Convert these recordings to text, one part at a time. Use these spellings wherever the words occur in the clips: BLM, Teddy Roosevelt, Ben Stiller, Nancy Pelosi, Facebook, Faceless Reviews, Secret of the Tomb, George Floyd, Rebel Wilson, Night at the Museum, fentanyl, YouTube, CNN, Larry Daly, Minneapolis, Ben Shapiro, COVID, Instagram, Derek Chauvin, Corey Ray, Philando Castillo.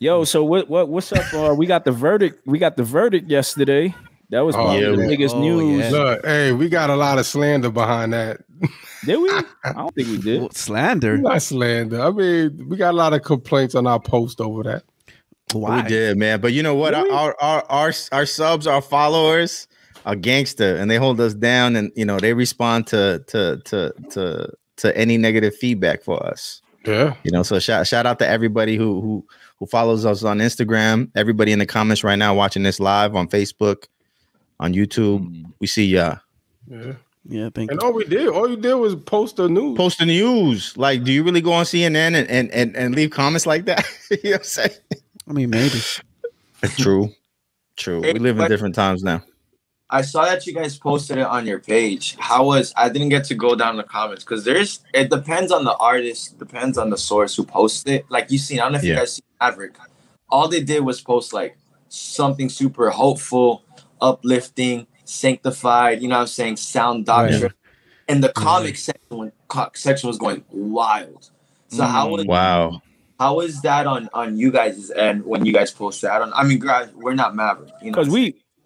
Yo, so what's up? We got the verdict. We got the verdict yesterday. That was probably the biggest news. Yeah. Look, hey, we got a lot of slander behind that. Did we? I don't think we did. Slander? Not slander. I mean, we got a lot of complaints on our post over that. Why? We did, man. But you know what? Really? Our subs, our followers, are gangster, and they hold us down, and you know they respond to any negative feedback for us. Yeah. You know, so shout out to everybody who follows us on Instagram, everybody in the comments right now watching this live on Facebook, on YouTube. We see y'all. Yeah. Yeah, thank you. And all you did was post the news. Post the news. Like, do you really go on CNN and leave comments like that? You know what I'm saying? I mean, maybe. True. True. Hey, we live in different times now. I saw that you guys posted it on your page. I didn't get to go down the comments because it depends on the artist, depends on the source who posted it. Like you seen, I don't know if you guys seen Maverick. All they did was post like something super hopeful, uplifting, sanctified, you know what I'm saying, sound doctrine. Right. And the comic section was going wild. So how is that on you guys' end when you guys post that? I mean, guys, we're not Maverick, you know.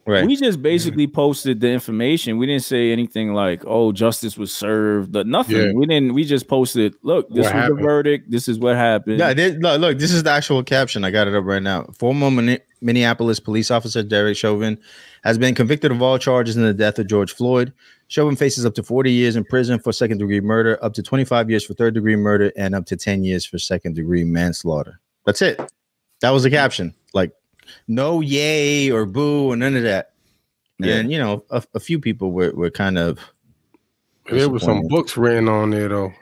Because we just basically posted the information. We didn't say anything like, "Oh, justice was served." Nothing. Yeah. We didn't. We just posted, "Look, this was the verdict. This is what happened." Yeah. Look, this is the actual caption. I got it up right now. Former Minneapolis police officer Derek Chauvin has been convicted of all charges in the death of George Floyd. Chauvin faces up to 40 years in prison for second-degree murder, up to 25 years for third-degree murder, and up to 10 years for second-degree manslaughter. That's it. That was the caption. Like. No yay or boo or none of that. Yeah. And you know, a few people were kind of. There were some books written on there though.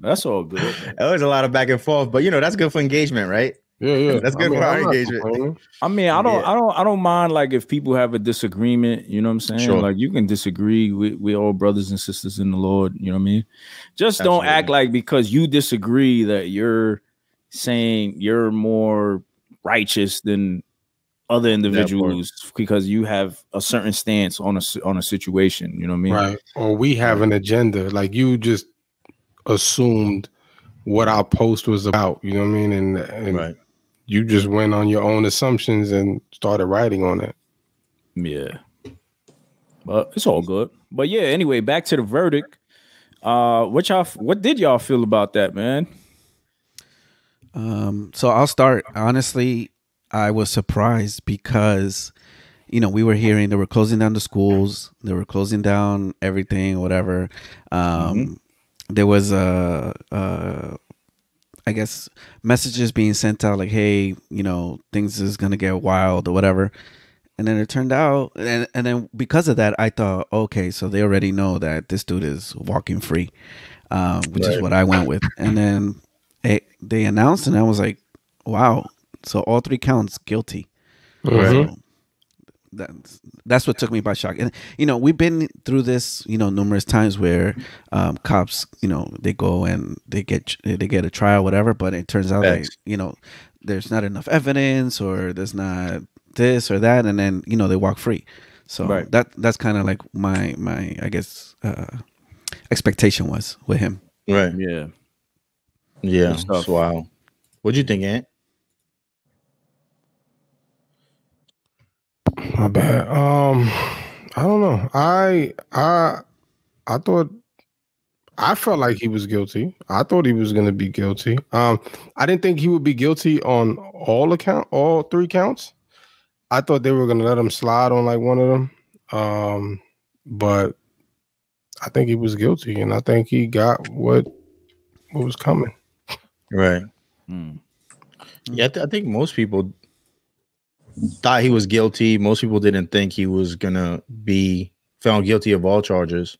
That's all good. That was a lot of back and forth, but you know that's good for engagement, right? Yeah, yeah. That's good for our engagement. I mean, I don't mind like if people have a disagreement. You know what I'm saying? Sure. Like you can disagree. We're all brothers and sisters in the Lord. You know what I mean? Just don't act like because you disagree that you're saying you're more righteous than other individuals because you have a certain stance on a situation, you know what I mean? Right. Or we have an agenda. Like you just assumed what our post was about, you know what I mean? And you just went on your own assumptions and started writing on it. Yeah. But it's all good. But yeah, anyway, back to the verdict. What did y'all feel about that, man? So I'll start. Honestly, I was surprised because, you know, we were hearing they were closing down the schools. They were closing down everything, whatever. There was, I guess, messages being sent out like, hey, you know, things is going to get wild or whatever. And then it turned out. And then because of that, I thought, OK, so they already know that this dude is walking free, which is what I went with. And then. They announced and I was like, wow. So all three counts guilty. So that's what took me by shock. And, you know, we've been through this, you know, numerous times where cops, you know, they go and they get a trial, whatever. But it turns out, like, you know, there's not enough evidence or there's not this or that. And then, you know, they walk free. So that's kind of like my I guess, expectation was with him. Right. Yeah. Yeah, that's wild. What'd you think, Ant? My bad. I don't know. I thought I felt like he was guilty. I thought he was gonna be guilty. I didn't think he would be guilty on all three counts. I thought they were gonna let him slide on like one of them. But I think he was guilty, and I think he got what was coming. Right. Yeah, I think most people thought he was guilty. Most people didn't think he was gonna be found guilty of all charges.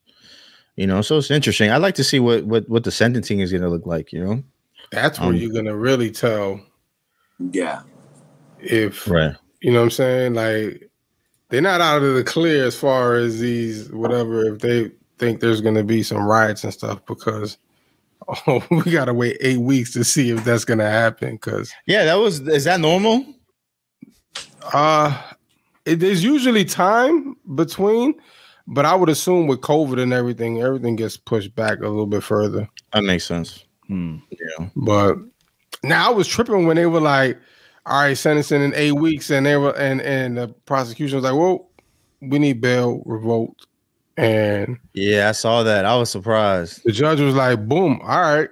You know, so it's interesting. I'd like to see what the sentencing is gonna look like. You know, that's where you're gonna really tell. Yeah. If you know what I'm saying, like they're not out of the clear as far as these whatever. If they think there's gonna be some riots and stuff, because. Oh, we gotta wait 8 weeks to see if that's gonna happen. Cause is that normal? There's usually time between, but I would assume with COVID and everything gets pushed back a little bit further. That makes sense. Yeah, but Now I was tripping when they were like, all right, sentencing in 8 weeks, and they were and the prosecution was like, well, we need bail revoked. And yeah, I saw that. I was surprised. The judge was like, boom, all right.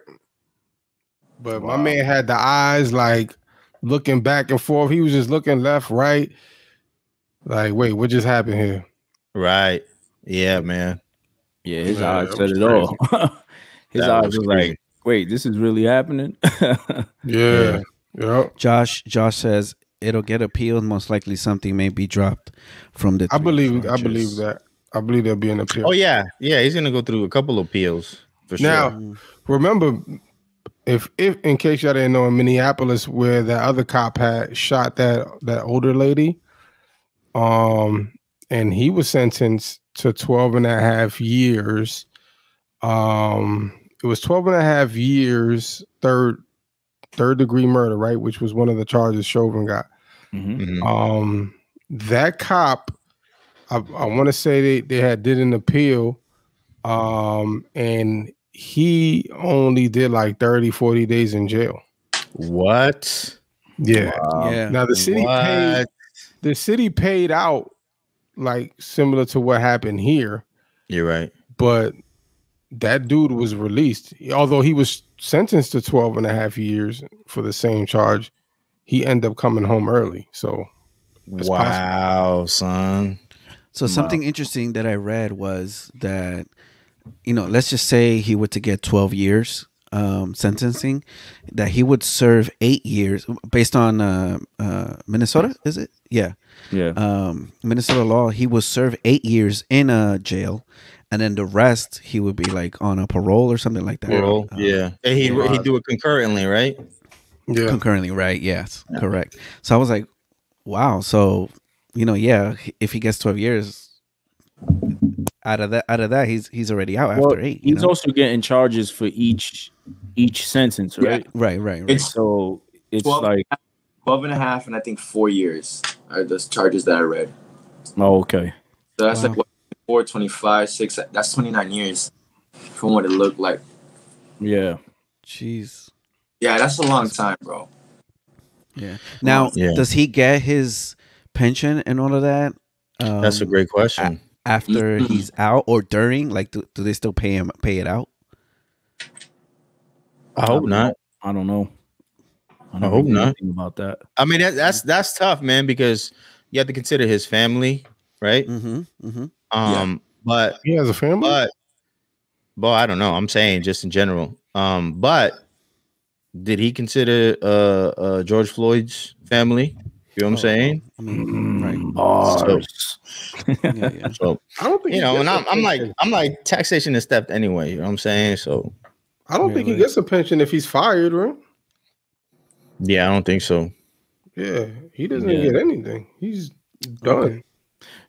But wow, my man had the eyes like looking back and forth. He was just looking left, right. Like, wait, what just happened here? Right. Yeah, man. Yeah, his eyes said it all. His eyes was like, wait, this is really happening? Yeah. Yep. Josh says it'll get appealed. Most likely something may be dropped from the I believe there'll be an appeal. Oh yeah. Yeah, he's gonna go through a couple of appeals for sure. Now, remember, if in case y'all didn't know, in Minneapolis where that other cop had shot that older lady, and he was sentenced to 12.5 years. It was 12.5 years, third-degree murder, right? Which was one of the charges Chauvin got. Mm-hmm. That cop, I want to say they did an appeal, and he only did like 30, 40 days in jail. What? Yeah. Wow. Yeah. Now the city paid. The city paid out, like similar to what happened here. You're right. But that dude was released, although he was sentenced to 12.5 years for the same charge. He ended up coming home early. So wow, possible. Son. So something interesting that I read was that, you know, let's just say he were to get 12 years sentencing, that he would serve 8 years based on Minnesota, is it? Yeah. Yeah. Minnesota law, he would serve 8 years in a jail. And then the rest, he would be like on a parole or something like that. Parole, yeah. And he do it concurrently, right? Yeah. Concurrently, right? Yes, yeah. Correct. So I was like, wow. So, you know, yeah, if he gets 12 years, out of that, he's already out after 8. He's also getting charges for each sentence, right? Yeah. Right. It's so it's 12, like 12.5, and I think 4 years are those charges that I read. Oh, okay. So that's like 4, 25, 6. That's 29 years from what it looked like. Yeah. Jeez. Yeah, that's a long time, bro. Yeah. Now, does he get his pension and all of that? That's a great question. After he's out or during, like, do they still pay it out? I hope not. I don't know. I hope not about that. I mean, that's tough, man, because you have to consider his family, right? Mm-hmm. Mm-hmm. But he has a family, but I don't know. I'm saying just in general. But did he consider George Floyd's family? You know what I'm saying? Right. So I don't think, you know, and I'm like taxation is theft anyway, you know what I'm saying? So I don't think he gets a pension if he's fired, right? Yeah, I don't think so. Yeah, he doesn't get anything. He's done. Okay.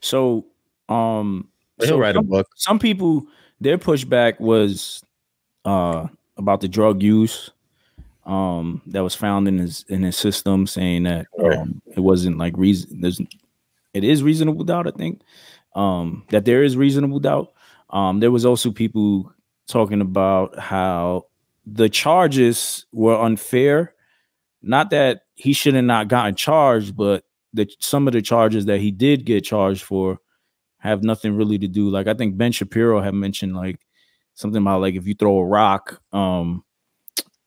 So he'll write a book. Some people, their pushback was about the drug use that was found in his system, saying that it wasn't like reason. It is reasonable doubt, I think, that there is reasonable doubt. There was also people talking about how the charges were unfair. Not that he should have not gotten charged, but that some of the charges that he did get charged for have nothing really to do. Like, I think Ben Shapiro had mentioned like something about like if you throw a rock out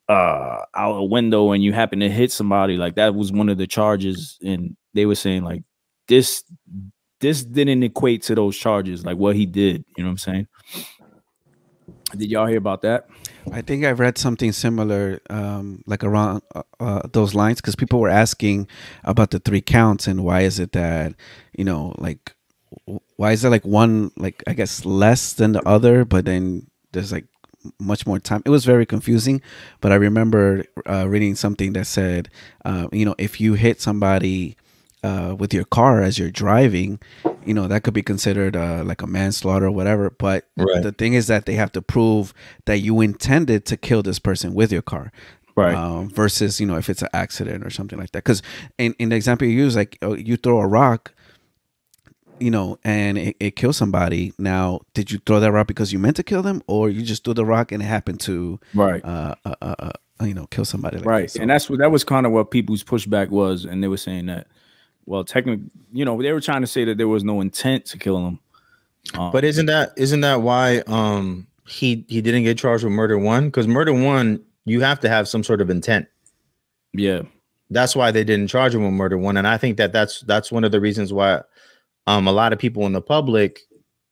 a window and you happen to hit somebody, like that was one of the charges, and they were saying like this didn't equate to those charges, like what he did. You know what I'm saying? Did y'all hear about that? I think I've read something similar, like around those lines, because people were asking about the 3 counts and why is it that, you know, like, why is there like one, like, I guess less than the other, but then there's like much more time. It was very confusing, but I remember reading something that said, you know, if you hit somebody with your car as you're driving, you know, that could be considered like a manslaughter or whatever. But the thing is that they have to prove that you intended to kill this person with your car. Right. Versus, you know, if it's an accident or something like that. Because in the example you use, like you throw a rock, you know, and it kills somebody. Now, did you throw that rock because you meant to kill them, or you just threw the rock and it happened to you know, kill somebody. Like right. That, so. And that's what, that was kind of what people's pushback was. And they were saying that, well, technically, you know, they were trying to say that there was no intent to kill him. But isn't that why he didn't get charged with murder one? Because murder one, you have to have some sort of intent. Yeah. That's why they didn't charge him with murder one. And I think that that's one of the reasons why a lot of people in the public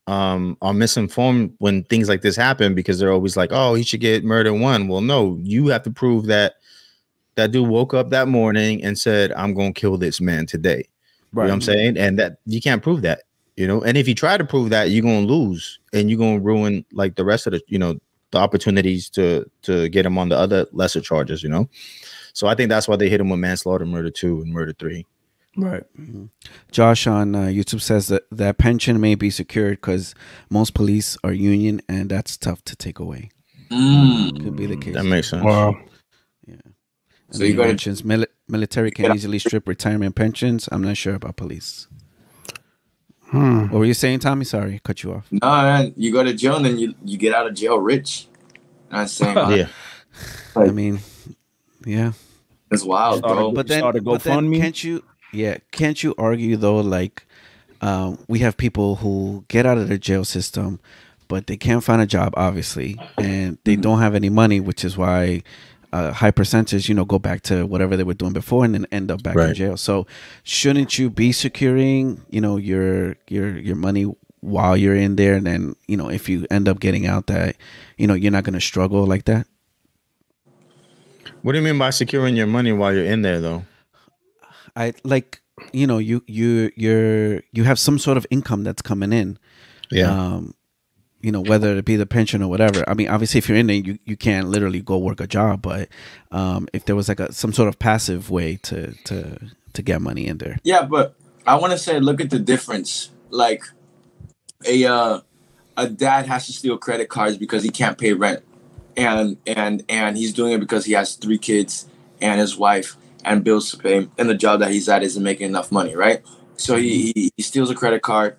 are misinformed when things like this happen, because they're always like, oh, he should get murder one. Well, no, you have to prove that that dude woke up that morning and said, I'm going to kill this man today. Right. You know what I'm saying? And that you can't prove that, you know, and if you try to prove that, you're going to lose and you're going to ruin like the rest of the, you know, the opportunities to get him on the other lesser charges, you know? So I think that's why they hit him with manslaughter, murder two, and murder three. Right. Mm-hmm. Josh on YouTube says that that pension may be secured because most police are union, and that's tough to take away. Mm. Could be the case. That makes sense. Wow. Yeah. So you got pensions. Military can easily strip retirement pensions. I'm not sure about police. Hmm. What were you saying, Tommy? Sorry, cut you off. No, man, you go to jail and then you get out of jail rich. Not saying. Yeah. Like, I mean, yeah. That's wild, bro. But then can't you? Yeah, can't you argue though? Like, we have people who get out of the jail system, but they can't find a job, obviously, and they don't have any money, which is why a high percentage, you know, go back to whatever they were doing before and then end up back in jail. So, shouldn't you be securing, you know, your money while you're in there, and then, you know, if you end up getting out, that, you know, you're not going to struggle like that? What do you mean by securing your money while you're in there, though? I like, you know, you have some sort of income that's coming in, yeah. You know, whether it be the pension or whatever. I mean, obviously, if you're in there, you can't literally go work a job, but if there was like some sort of passive way to get money in there. Yeah, but I want to say, look at the difference. Like a dad has to steal credit cards because he can't pay rent, and he's doing it because he has 3 kids and his wife. And bills to pay, and the job that he's at isn't making enough money, right? So he steals a credit card,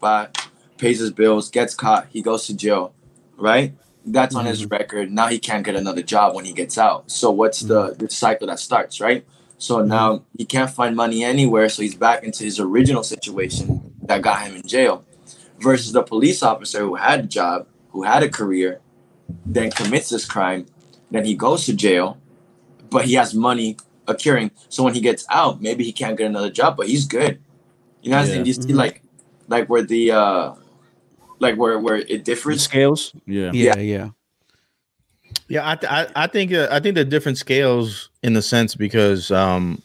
pays his bills, gets caught, he goes to jail, right? That's on his record. Now he can't get another job when he gets out. So what's the cycle that starts, right? So now he can't find money anywhere, so he's back into his original situation that got him in jail, versus the police officer who had a job, who had a career, then commits this crime, then he goes to jail, but he has money occurring, so when he gets out, maybe he can't get another job, but he's good. You know what I'm saying? You see, like where the where it differs, scales. Yeah. I think the different scales in the sense, because a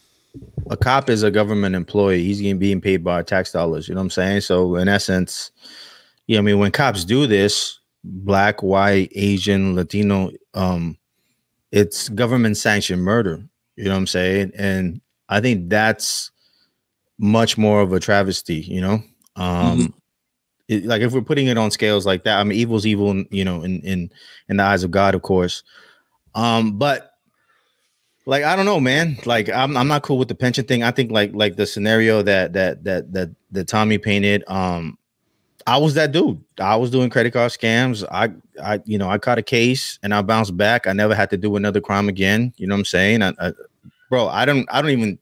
cop is a government employee. He's being paid by tax dollars. You know what I'm saying? So in essence, yeah, I mean, when cops do this, black, white, Asian, Latino, it's government sanctioned murder. You know what I'm saying? And I think that's much more of a travesty, you know? Like if we're putting it on scales like that, I mean, evil's evil, you know, in the eyes of God, of course. But like, I don't know, man, like I'm not cool with the pension thing. I think like the scenario that Tommy painted, I was that dude. I was doing credit card scams. I caught a case and I bounced back. I never had to do another crime again. You know what I'm saying? I won't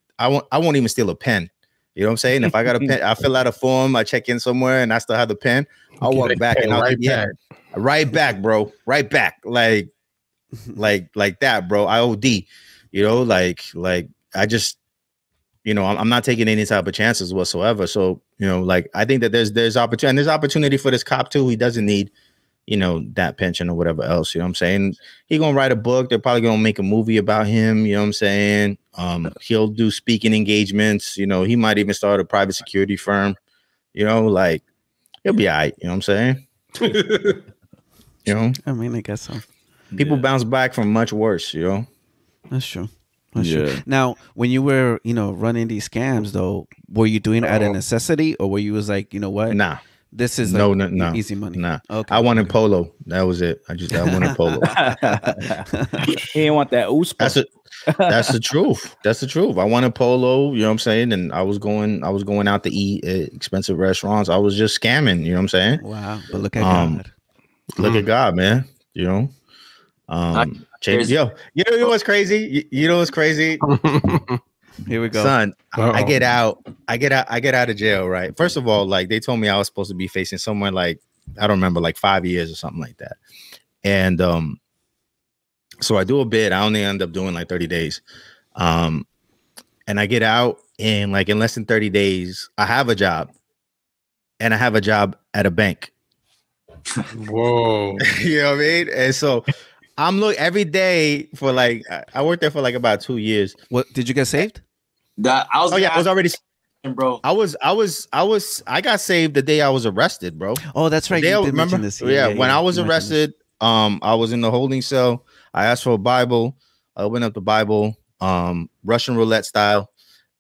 even steal a pen. You know what I'm saying? If I got a pen, I fill out a form, I check in somewhere and I still have the pen. I'll walk back and I'll right back, bro. Right back. Like that, bro. I OD, you know, like I just, you know, I'm not taking any type of chances whatsoever. So, you know, like, I think that there's opportunity, and there's opportunity for this cop too. He doesn't need, you know, that pension or whatever else. You know what I'm saying? He gonna write a book. They're probably gonna make a movie about him. You know what I'm saying? He'll do speaking engagements. You know, he might even start a private security firm. You know, like, he'll be all right. You know what I'm saying? You know? I mean, I guess so. People bounce back from much worse, you know? That's true. Sure. Now, when you were, you know, running these scams, though, were you doing it out of necessity, or were you was like, you know what? Nah, this is like no easy money. Nah, okay. I wanted polo. That was it. I wanted polo. He didn't want that oospa. That's the truth. That's the truth. I wanted polo. You know what I'm saying? And I was going out to eat at expensive restaurants. I was just scamming. You know what I'm saying? Wow. But look at God. Look at God, man. You know. You know what's crazy? You know what's crazy? Here we go. Son, I get out of jail, right? First of all, like, they told me I was supposed to be facing somewhere like, I don't remember, like 5 years or something like that. And so I do a bid. I only end up doing like 30 days. And I get out, and like in less than 30 days, I have a job. And I have a job at a bank. Whoa. You know what I mean? And so I'm looking every day for like, I worked there for like about 2 years. What, did you get saved? I got saved the day I was arrested, bro. Oh, that's right. When I was arrested, I was in the holding cell. I asked for a Bible. I opened up the Bible, Russian roulette style,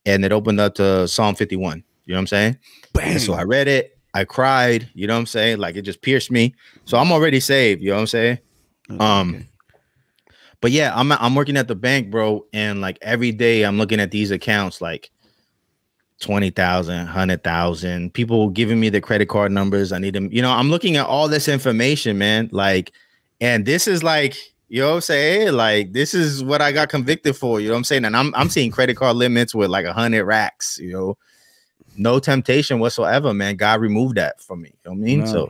and it opened up to Psalm 51. You know what I'm saying? Bang. So I read it. I cried. You know what I'm saying? Like, it just pierced me. So I'm already saved. You know what I'm saying? Okay. But yeah, I'm working at the bank, bro. And like every day I'm looking at these accounts, like 20,000, 100,000, people giving me the credit card numbers. I need them. You know, I'm looking at all this information, man. Like, and this is like, you know what I'm saying? Like, this is what I got convicted for. You know what I'm saying? And I'm seeing credit card limits with like 100 racks, you know. No temptation whatsoever, man. God removed that from me. You know what I mean? No. So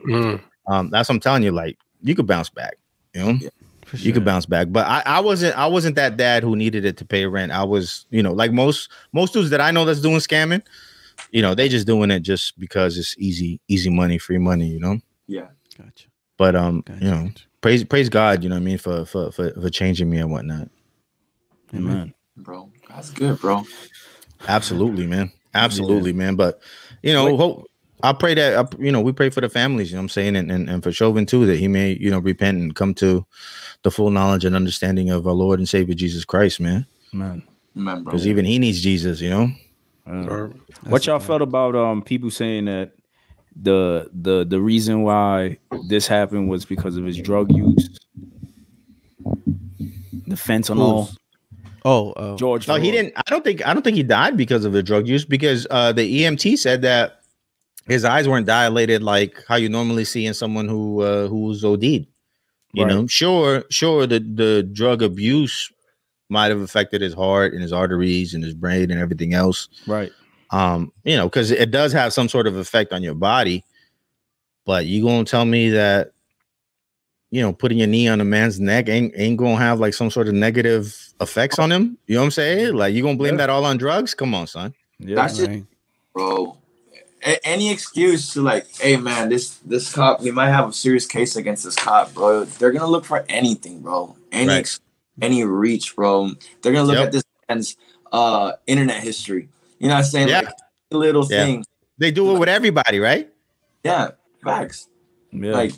that's what I'm telling you. Like, you could bounce back. You know, yeah, sure. You could bounce back. But I wasn't that dad who needed it to pay rent. I was, you know, like most dudes that I know that's doing scamming, you know, they just doing it just because it's easy money, free money, you know? Yeah. Gotcha. But gotcha. You know, praise God, you know what I mean, for changing me and whatnot. Amen. Bro, that's good, bro. Absolutely, man. Absolutely, man. But, you know, I pray that, you know, we pray for the families, you know what I'm saying? And for Chauvin, too, that he may, you know, repent and come to the full knowledge and understanding of our Lord and Savior, Jesus Christ, man. Amen. Amen, bro. Because even he needs Jesus, you know? What y'all felt about people saying that the reason why this happened was because of his drug use? The fentanyl. George. No, he didn't. I don't think he died because of the drug use, because the EMT said that his eyes weren't dilated like how you normally see in someone who's OD'd. You know, sure. The drug abuse might have affected his heart and his arteries and his brain and everything else. Right. You know, because it does have some sort of effect on your body. But you gonna tell me that, you know, putting your knee on a man's neck ain't gonna have like some sort of negative effects on him? You know what I'm saying? Like, you gonna blame that all on drugs? Come on, son. Yeah, that's it, bro. Any excuse to like, hey man, this cop, we might have a serious case against this cop, bro. They're gonna look for anything, bro. Any reach, bro. They're gonna look at this man's internet history. You know what I'm saying? Yeah. Like little things. They do it with everybody, right? Yeah, facts. Yeah. Like,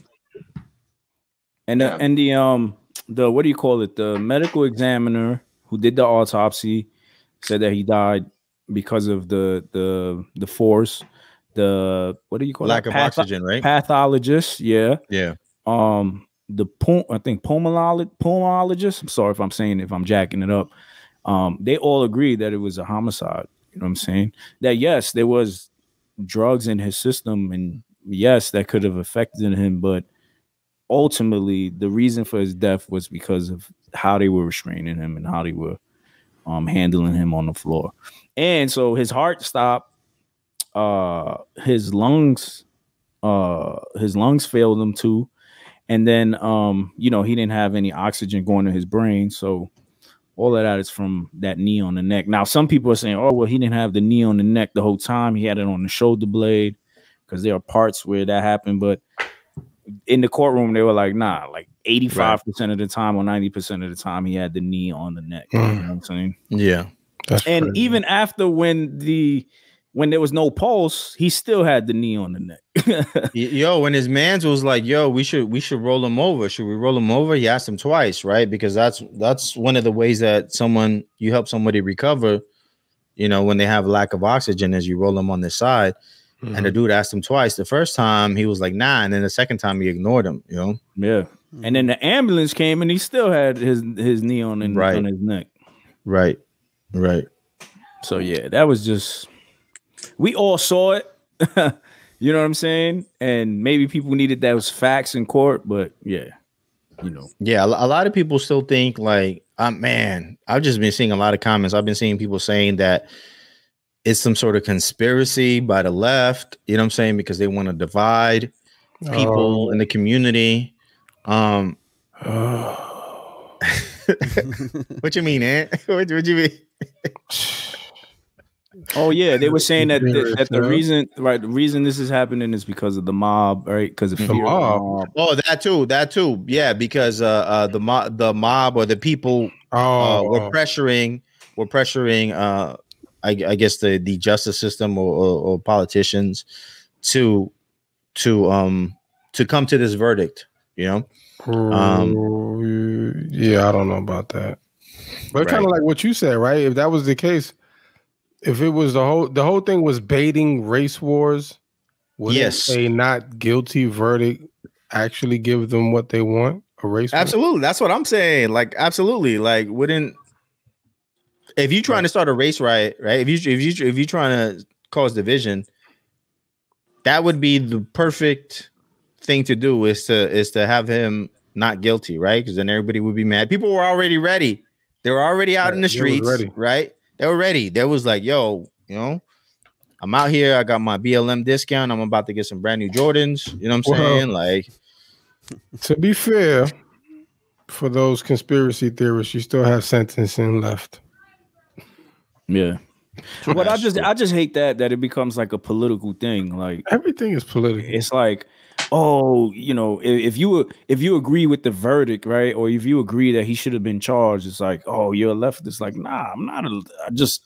And the what do you call it? The medical examiner who did the autopsy said that he died because of the force. The what do you call it? Lack of oxygen, right? Pathologist, yeah, yeah. Pulmonologist. I'm sorry if I'm jacking it up. They all agreed that it was a homicide. You know what I'm saying? That yes, there was drugs in his system, and yes, that could have affected him, but ultimately, the reason for his death was because of how they were restraining him and how they were handling him on the floor. And so his heart stopped, his lungs failed him too. And then, you know, he didn't have any oxygen going to his brain. So all of that is from that knee on the neck. Now, some people are saying, oh, well, he didn't have the knee on the neck the whole time. He had it on the shoulder blade, because there are parts where that happened. But in the courtroom, they were like, nah, like 85% of the time or 90% of the time, he had the knee on the neck. You know what I'm saying? Yeah. And crazy. Even after when there was no pulse, he still had the knee on the neck. Yo, when his mans was like, yo, we should roll him over. Should we roll him over? He asked him twice, right? Because that's one of the ways that you help somebody recover, you know, when they have lack of oxygen, is you roll them on their side. Mm-hmm. And the dude asked him twice. The first time he was like, nah. And then the second time he ignored him, you know? Yeah. Mm-hmm. And then the ambulance came and he still had his knee on his neck. Right. Right. So yeah, that was just, we all saw it. You know what I'm saying? And maybe people needed those facts in court, but yeah. you know. Yeah, a lot of people still think like, man, I've just been seeing a lot of comments. I've been seeing people saying that it's some sort of conspiracy by the left, you know what I'm saying? Because they want to divide people in the community. What you mean, Ant? What you mean? Oh yeah, they were saying that the reason, right? The reason this is happening is because of the mob, right? Because of the mob. Oh, that too. Yeah, because the mob or the people were pressuring. I guess the justice system or politicians to come to this verdict. You know. Yeah, I don't know about that, but kind of like what you said, right? If that was the case. If it was the whole thing was baiting race wars, would a not guilty verdict actually give them what they want? A race war? Absolutely. That's what I'm saying. Like, absolutely. Like, wouldn't, if you're trying to start a race riot, right? If you're trying to cause division, that would be the perfect thing to do is to have him not guilty, right? Because then everybody would be mad. People were already ready. They were already out in the streets, right? They were ready. They was like, yo, you know, I'm out here. I got my BLM discount. I'm about to get some brand new Jordans. You know what I'm saying? Like, to be fair, for those conspiracy theorists, you still have sentencing left. Yeah. But I just hate that it becomes like a political thing. Like, everything is political. It's like, oh, you know, if you agree with the verdict, right, or if you agree that he should have been charged, it's like, oh, you're a leftist. It's like, nah, I'm not.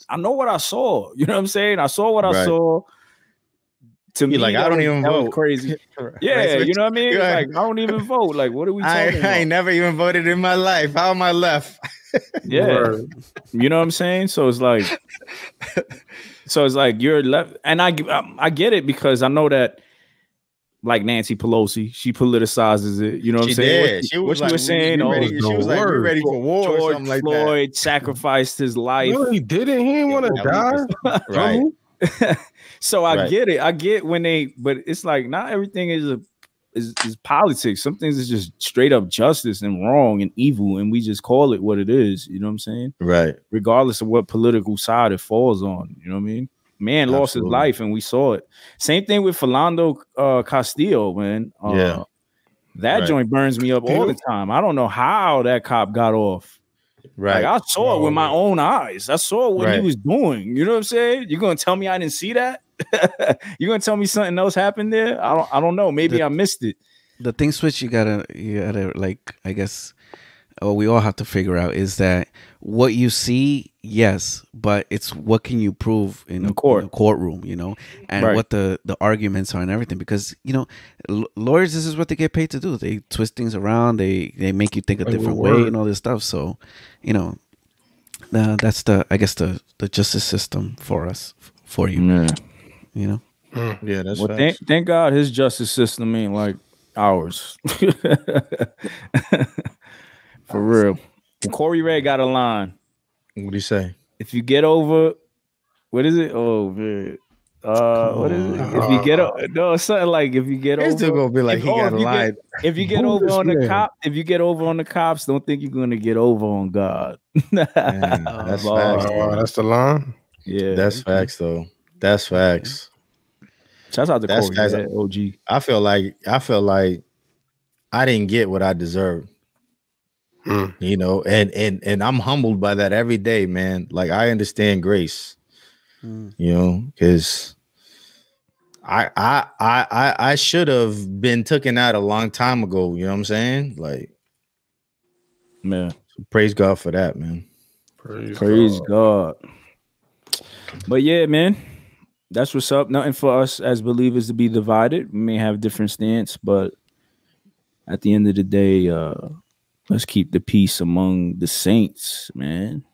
I know what I saw. You know what I'm saying? I saw what I saw. To me, like, I don't even vote. Crazy. Yeah, you know what I mean? Like, I don't even vote. Like, what are we talking about? I ain't never even voted in my life. How am I left? Yeah, you know what I'm saying? So it's like, you're left, and I get it, because I know that. Like Nancy Pelosi, she politicizes it. You know what I'm saying? She was saying, oh, she was like, we're ready for war. George or something like Floyd that. Sacrificed his life. No, he didn't. He didn't want to die. Right. So I get it. I get when they, but it's like, not everything is politics. Some things is just straight up justice and wrong and evil, and we just call it what it is. You know what I'm saying? Right. Regardless of what political side it falls on. You know what I mean? Man lost his life, and we saw it. Same thing with Philando Castillo, man. That joint burns me up all the time. I don't know how that cop got off. Right. Like, I saw it with my own eyes. I saw what he was doing. You know what I'm saying? You're going to tell me I didn't see that? You're going to tell me something else happened there? I don't know. Maybe I missed it. The thing, Switch, you gotta like, I guess, we all have to figure out is that what you see, yes, but it's what can you prove in a courtroom, you know, and what the arguments are and everything, because, you know, lawyers, this is what they get paid to do. They twist things around. They make you think a different way and all this stuff. So, you know, that's I guess the justice system for us, for you, you know? Yeah, that's right. Well, thank God his justice system ain't like ours. For real. Corey Ray got a line. What do you say? If you get over, what is it? Oh, man. What is it? If you get over, no, something like, if you get over, it's still gonna be like, he got a line. If you get over on the cop, if you get over on the cops, don't think you're gonna get over on God. Man, that's facts. That's the line. Yeah, that's facts though. That's facts. Shout out to Corey, OG. I feel like I didn't get what I deserved. You know, and I'm humbled by that every day, man. Like, I understand grace, you know, because I should have been taken out a long time ago. You know what I'm saying? Like, man, so praise God for that, man. Praise God. But yeah, man, that's what's up. Nothing for us as believers to be divided. We may have different stance, but at the end of the day, let's keep the peace among the saints, man.